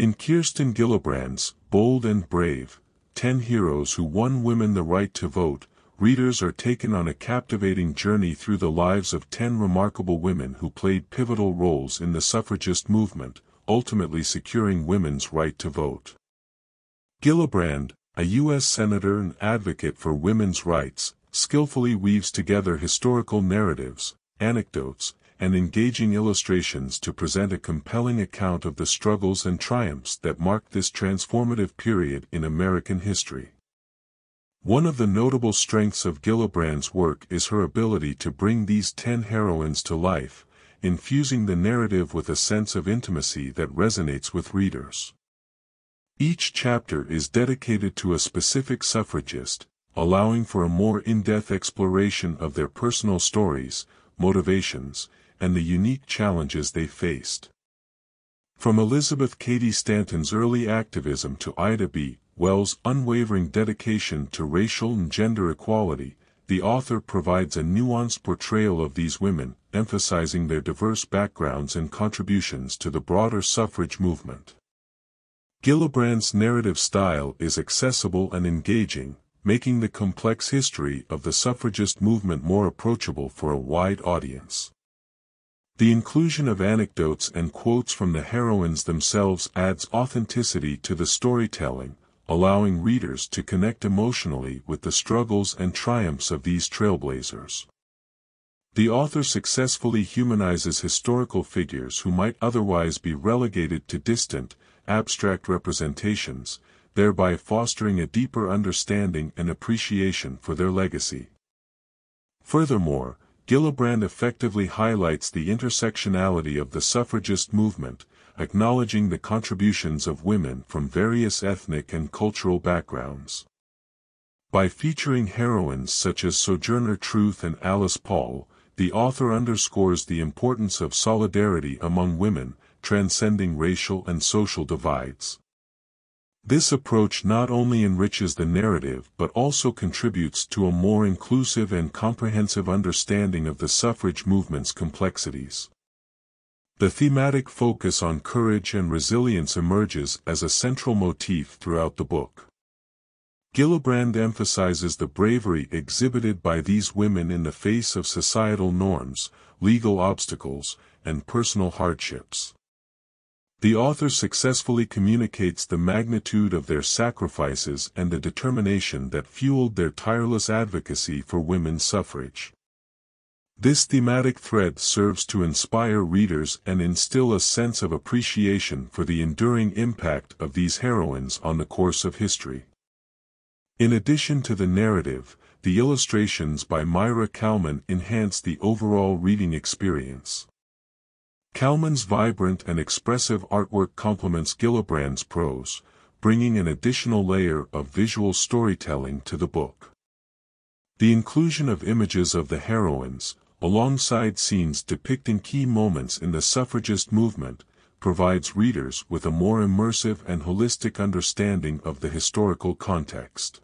In Kirsten Gillibrand's Bold and Brave, 10 Heroes Who Won Women the Right to Vote, readers are taken on a captivating journey through the lives of 10 remarkable women who played pivotal roles in the suffragist movement, ultimately securing women's right to vote. Gillibrand, a U.S. senator and advocate for women's rights, skillfully weaves together historical narratives, anecdotes, and engaging illustrations to present a compelling account of the struggles and triumphs that marked this transformative period in American history. One of the notable strengths of Gillibrand's work is her ability to bring these 10 heroines to life, infusing the narrative with a sense of intimacy that resonates with readers. Each chapter is dedicated to a specific suffragist, allowing for a more in-depth exploration of their personal stories, motivations, and the unique challenges they faced. From Elizabeth Cady Stanton's early activism to Ida B. Wells' unwavering dedication to racial and gender equality, the author provides a nuanced portrayal of these women, emphasizing their diverse backgrounds and contributions to the broader suffrage movement. Gillibrand's narrative style is accessible and engaging, making the complex history of the suffragist movement more approachable for a wide audience. The inclusion of anecdotes and quotes from the heroines themselves adds authenticity to the storytelling, allowing readers to connect emotionally with the struggles and triumphs of these trailblazers. The author successfully humanizes historical figures who might otherwise be relegated to distant, abstract representations, thereby fostering a deeper understanding and appreciation for their legacy. Furthermore, Gillibrand effectively highlights the intersectionality of the suffragist movement, acknowledging the contributions of women from various ethnic and cultural backgrounds. By featuring heroines such as Sojourner Truth and Alice Paul, the author underscores the importance of solidarity among women, transcending racial and social divides. This approach not only enriches the narrative but also contributes to a more inclusive and comprehensive understanding of the suffrage movement's complexities. The thematic focus on courage and resilience emerges as a central motif throughout the book. Gillibrand emphasizes the bravery exhibited by these women in the face of societal norms, legal obstacles, and personal hardships. The author successfully communicates the magnitude of their sacrifices and the determination that fueled their tireless advocacy for women's suffrage. This thematic thread serves to inspire readers and instill a sense of appreciation for the enduring impact of these heroines on the course of history. In addition to the narrative, the illustrations by Myra Kalman enhance the overall reading experience. Kalman's vibrant and expressive artwork complements Gillibrand's prose, bringing an additional layer of visual storytelling to the book. The inclusion of images of the heroines, alongside scenes depicting key moments in the suffragist movement, provides readers with a more immersive and holistic understanding of the historical context.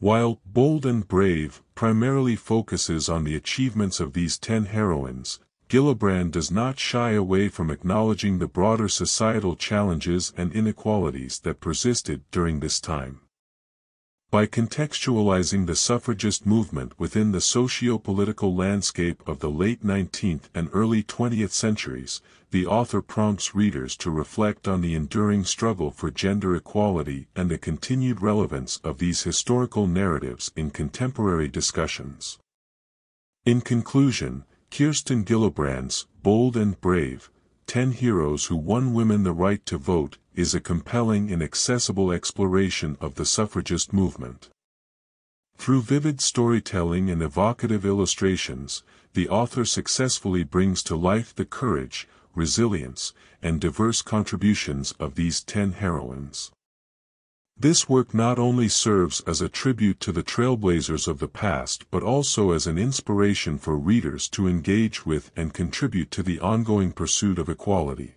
While Bold and Brave primarily focuses on the achievements of these 10 heroines, Gillibrand does not shy away from acknowledging the broader societal challenges and inequalities that persisted during this time. By contextualizing the suffragist movement within the socio-political landscape of the late 19th and early 20th centuries, the author prompts readers to reflect on the enduring struggle for gender equality and the continued relevance of these historical narratives in contemporary discussions. In conclusion, Kirsten Gillibrand's Bold and Brave, 10 Heroes Who Won Women the Right to Vote is a compelling and accessible exploration of the suffragist movement. Through vivid storytelling and evocative illustrations, the author successfully brings to life the courage, resilience, and diverse contributions of these 10 heroines. This work not only serves as a tribute to the trailblazers of the past but also as an inspiration for readers to engage with and contribute to the ongoing pursuit of equality.